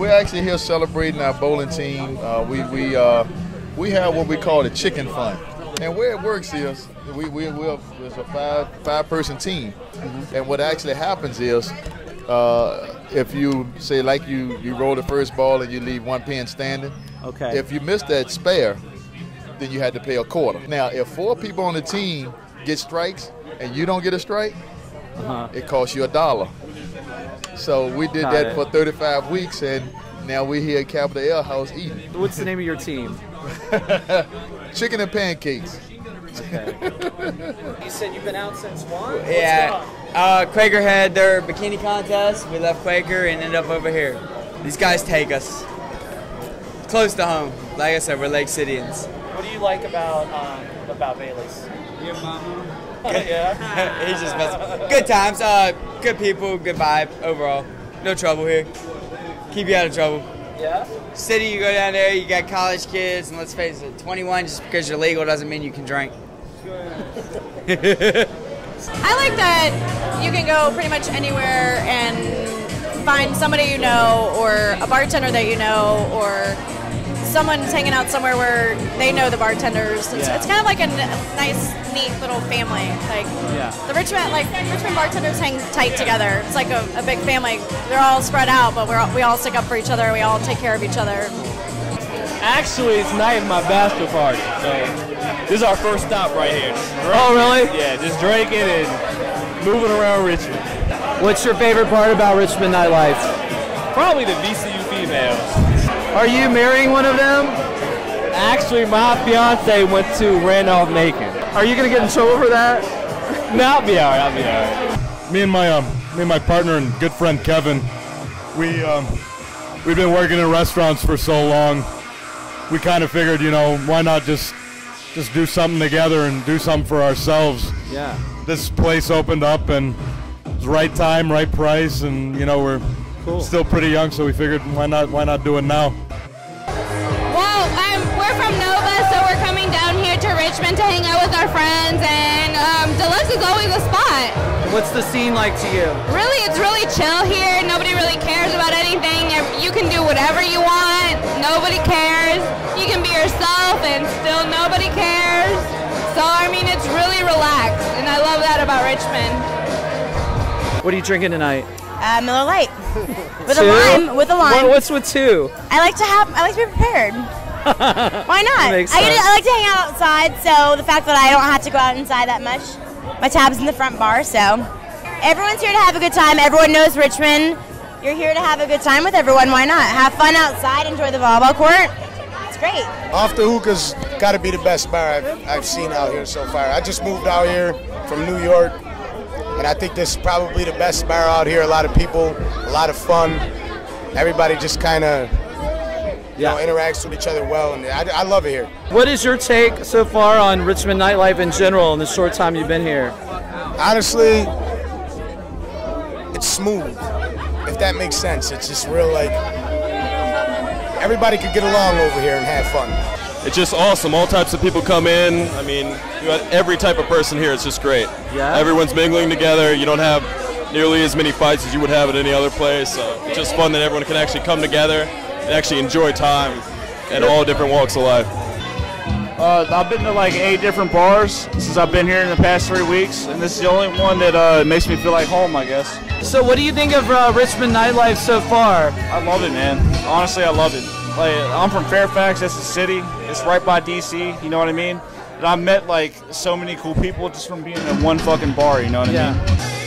We're actually here celebrating our bowling team. We have what we call the chicken fund. And where it works is it's a five-person team. Mm-hmm. And what actually happens is if you say, like, you roll the first ball and you leave one pin standing, okay, if you miss that spare, then you had to pay a quarter. Now, if four people on the team get strikes and you don't get a strike, it costs you $1. So we did that for 35 weeks, and now we're here at Capital L House eating. What's the name of your team? Chicken and Pancakes. Okay. You said you've been out since 1? Yeah. Quaker had their bikini contest. We left Quaker and ended up over here. These guys take us close to home. Like I said, we're Lake Cityans. What do you like about Bayless? Your mama. Yeah. He's just messing. Good times, good people, good vibe overall. No trouble here. Keep you out of trouble. Yeah. City, you go down there, you got college kids, and let's face it, 21 just because you're legal doesn't mean you can drink. I like that you can go pretty much anywhere and find somebody you know, or a bartender that you know, or someone's hanging out somewhere where they know the bartenders. It's, yeah, it's kind of like a nice, neat little family. Like, yeah, the Richmond bartenders hang tight together. It's like a big family. They're all spread out, but we all stick up for each other. We all take care of each other. Actually, tonight is my bachelor party. So this is our first stop right here. Oh, really? Yeah, just drinking and moving around Richmond. What's your favorite part about Richmond nightlife? Probably the VCU females. Are you marrying one of them? Actually, my fiance went to Randolph Macon. Are you gonna get in trouble for that? No, I'll be alright. I'll be alright. Me and my partner and good friend Kevin, we've been working in restaurants for so long. We kind of figured, you know, why not just do something together and do something for ourselves. Yeah. This place opened up and it's right time, right price, and you know we're. Cool. Still pretty young, so we figured why not do it now? Well, we're from Nova, so we're coming down here to Richmond to hang out with our friends, and Deluxe is always a spot. What's the scene like to you? Really, it's really chill here. Nobody really cares about anything. You can do whatever you want. Nobody cares. You can be yourself, and still nobody cares. So, I mean, it's really relaxed, and I love that about Richmond. What are you drinking tonight? Miller Lite. With a lime. With a lime. What's with two? I like to be prepared. Why not? I like to hang out outside, so the fact that I don't have to go out inside that much. My tab's in the front bar, so everyone's here to have a good time. Everyone knows Richmond. You're here to have a good time with everyone. Why not? Have fun outside. Enjoy the volleyball court. It's great. Off the Hookah's got to be the best bar I've seen out here so far. I just moved out here from New York. And I think this is probably the best bar out here. A lot of people, a lot of fun. Everybody just kind of, you know, interacts with each other well, and I love it here. What is your take so far on Richmond nightlife in general in the short time you've been here? Honestly, it's smooth, if that makes sense. It's just real, like, everybody could get along over here and have fun. It's just awesome. All types of people come in. I mean, you got every type of person here. It's just great. Yeah. Everyone's mingling together. You don't have nearly as many fights as you would have at any other place. So it's just fun that everyone can actually come together and actually enjoy time at all different walks of life. I've been to like 8 different bars since I've been here in the past 3 weeks, and this is the only one that makes me feel like home, I guess. So what do you think of Richmond nightlife so far? I love it, man. Honestly, I love it. Like, I'm from Fairfax, that's the city. It's right by DC, you know what I mean? And I met like so many cool people just from being in one fucking bar, you know what I mean?